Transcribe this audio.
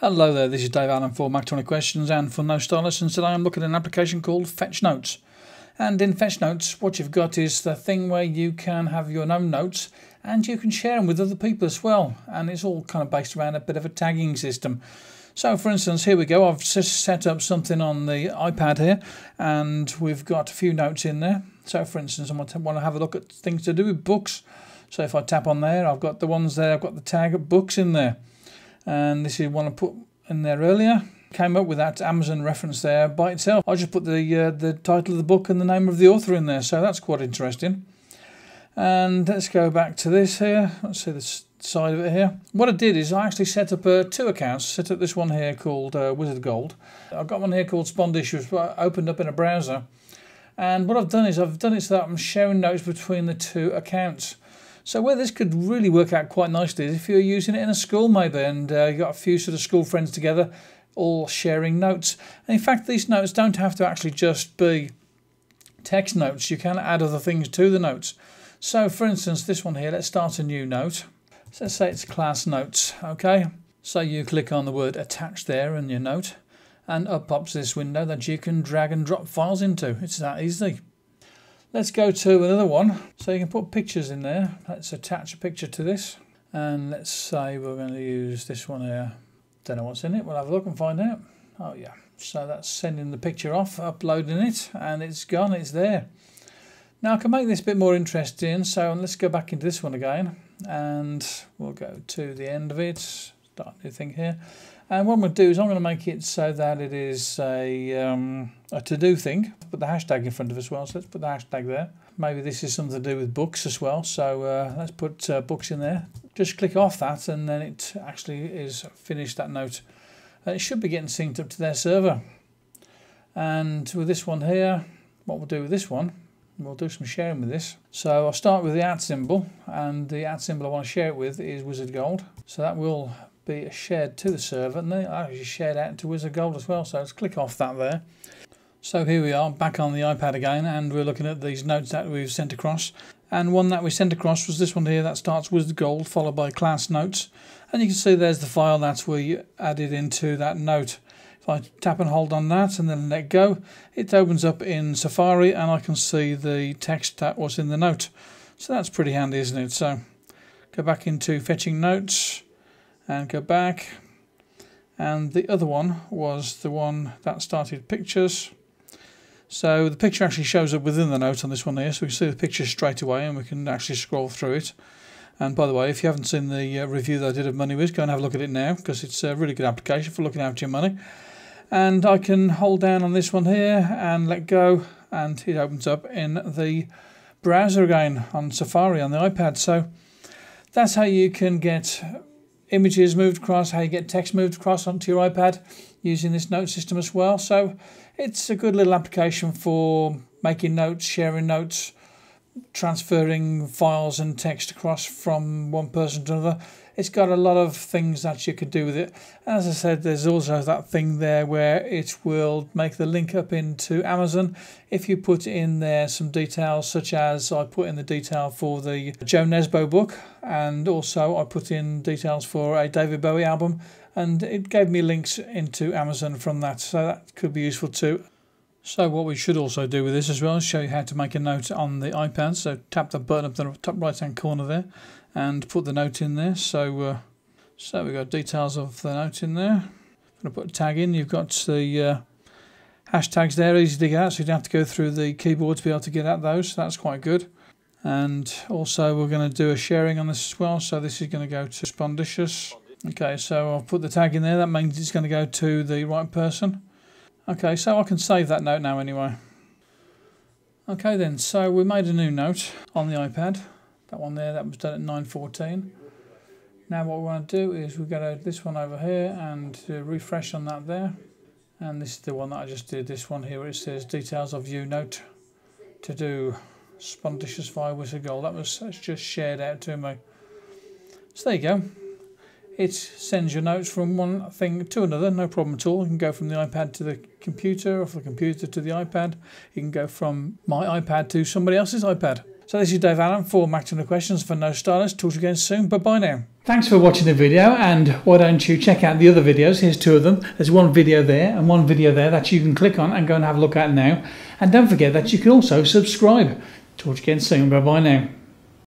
Hello there, this is Dave Allen for Mac20 Questions and for No Stylus, and today I'm looking at an application called Fetchnotes. And in Fetchnotes, what you've got is the thing where you can have your own notes and you can share them with other people as well, and it's all kind of based around a bit of a tagging system. So for instance, here we go, I've just set up something on the iPad here and we've got a few notes in there. So for instance, I want to have a look at things to do with books. So if I tap on there, I've got the ones there, I've got the tag of books in there. And this is one I put in there earlier. Came up with that Amazon reference there by itself. I just put the title of the book and the name of the author in there, so that's quite interesting. And let's go back to this here. Let's see the side of it here. What I did is I actually set up two accounts. Set up this one here called Wizardgold. I've got one here called Spondish, which I opened up in a browser. And what I've done is I've done it so that I'm sharing notes between the two accounts. So where this could really work out quite nicely is if you're using it in a school maybe, and you've got a few sort of school friends together all sharing notes. And in fact, these notes don't have to actually just be text notes. You can add other things to the notes. So for instance, this one here, let's start a new note. So let's say it's class notes, okay? So you click on the word attached there in your note, and up pops this window that you can drag and drop files into. It's that easy. Let's go to another one. So you can put pictures in there. Let's attach a picture to this. And let's say we're going to use this one here. Don't know what's in it. We'll have a look and find out. Oh yeah. So that's sending the picture off, uploading it, and it's gone. It's there. Now I can make this a bit more interesting. So let's go back into this one again. And we'll go to the end of it. Start a new thing here. And what I'm going to do is I'm going to make it so that it is a to-do thing. Put the hashtag in front of it as well, so let's put the hashtag there. Maybe this is something to do with books as well, so let's put books in there. Just click off that and then it actually is finished that note. It should be getting synced up to their server. And with this one here, what we'll do with this one, we'll do some sharing with this. So I'll start with the at symbol, and the at symbol I want to share it with is Wizardgold. So that will be shared to the server, and then I actually shared out to Wizardgold as well, so let's click off that there. So here we are back on the iPad again, and we're looking at these notes that we've sent across, and one that we sent across was this one here that starts Wizardgold followed by class notes, and you can see there's the file that we added into that note. If I tap and hold on that and then let go, it opens up in Safari and I can see the text that was in the note, so that's pretty handy, isn't it? So go back into fetching notes and go back, and the other one was the one that started pictures. So the picture actually shows up within the note on this one here, so we can see the picture straight away and we can actually scroll through it. And by the way, if you haven't seen the review that I did of MoneyWiz, go and have a look at it now, because it's a really good application for looking after your money. And I can hold down on this one here and let go, and it opens up in the browser again on Safari on the iPad. So that's how you can get images moved across, how you get text moved across onto your iPad using this note system as well. So it's a good little application for making notes, sharing notes, transferring files and text across from one person to another. It's got a lot of things that you could do with it. As I said, there's also that thing there where it will make the link up into Amazon if you put in there some details, such as I put in the detail for the Joe Nesbo book, and also I put in details for a David Bowie album, and it gave me links into Amazon from that, so that could be useful too. So what we should also do with this as well is show you how to make a note on the iPad. So tap the button up the top right hand corner there and put the note in there. So we've got details of the note in there. I'm going to put a tag in. You've got the hashtags there, easy to get out, so you don't have to go through the keyboard to be able to get at those. So that's quite good. And also we're going to do a sharing on this as well. So this is going to go to Spondicious. Okay, so I'll put the tag in there. That means it's going to go to the right person. Okay, so I can save that note now anyway. Okay then, so we made a new note on the iPad. That one there, that was done at 9:14. Now what we want to do is we're going to this one over here and refresh on that there. And this is the one that I just did, this one here where it says details of you note to do Spondish via Wizardgold. That's just shared out to me. So there you go. It sends your notes from one thing to another, no problem at all. You can go from the iPad to the computer, or from the computer to the iPad. You can go from my iPad to somebody else's iPad. So this is Dave Allen for Mac 200 Questions for No Stylist. Talk to you again soon. Bye-bye now. Thanks for watching the video, and why don't you check out the other videos. Here's two of them. There's one video there and one video there that you can click on and go and have a look at now. And don't forget that you can also subscribe. Talk to you again soon. Bye-bye now.